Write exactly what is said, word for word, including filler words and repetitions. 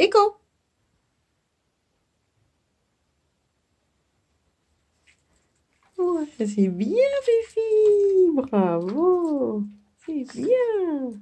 Echo. Oh, c'est bien, Fifi. Bravo. C'est bien.